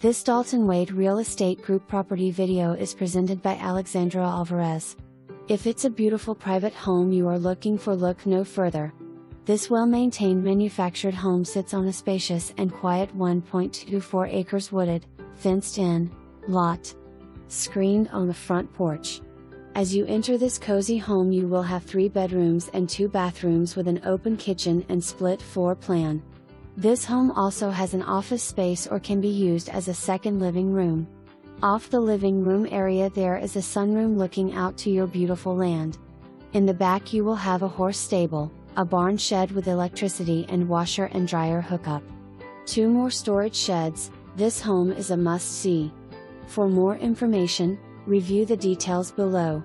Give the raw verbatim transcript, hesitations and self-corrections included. This Dalton Wade Real Estate Group property video is presented by Alexandra Alvarez. If it's a beautiful private home you are looking for, look no further. This well-maintained manufactured home sits on a spacious and quiet one point two four acres wooded, fenced-in lot, screened on the front porch. As you enter this cozy home you will have three bedrooms and two bathrooms with an open kitchen and split floor plan. This home also has an office space or can be used as a second living room. Off the living room area there is a sunroom looking out to your beautiful land. In the back you will have a horse stable, a barn shed with electricity and washer and dryer hookup. Two more storage sheds. This home is a must-see. For more information, review the details below.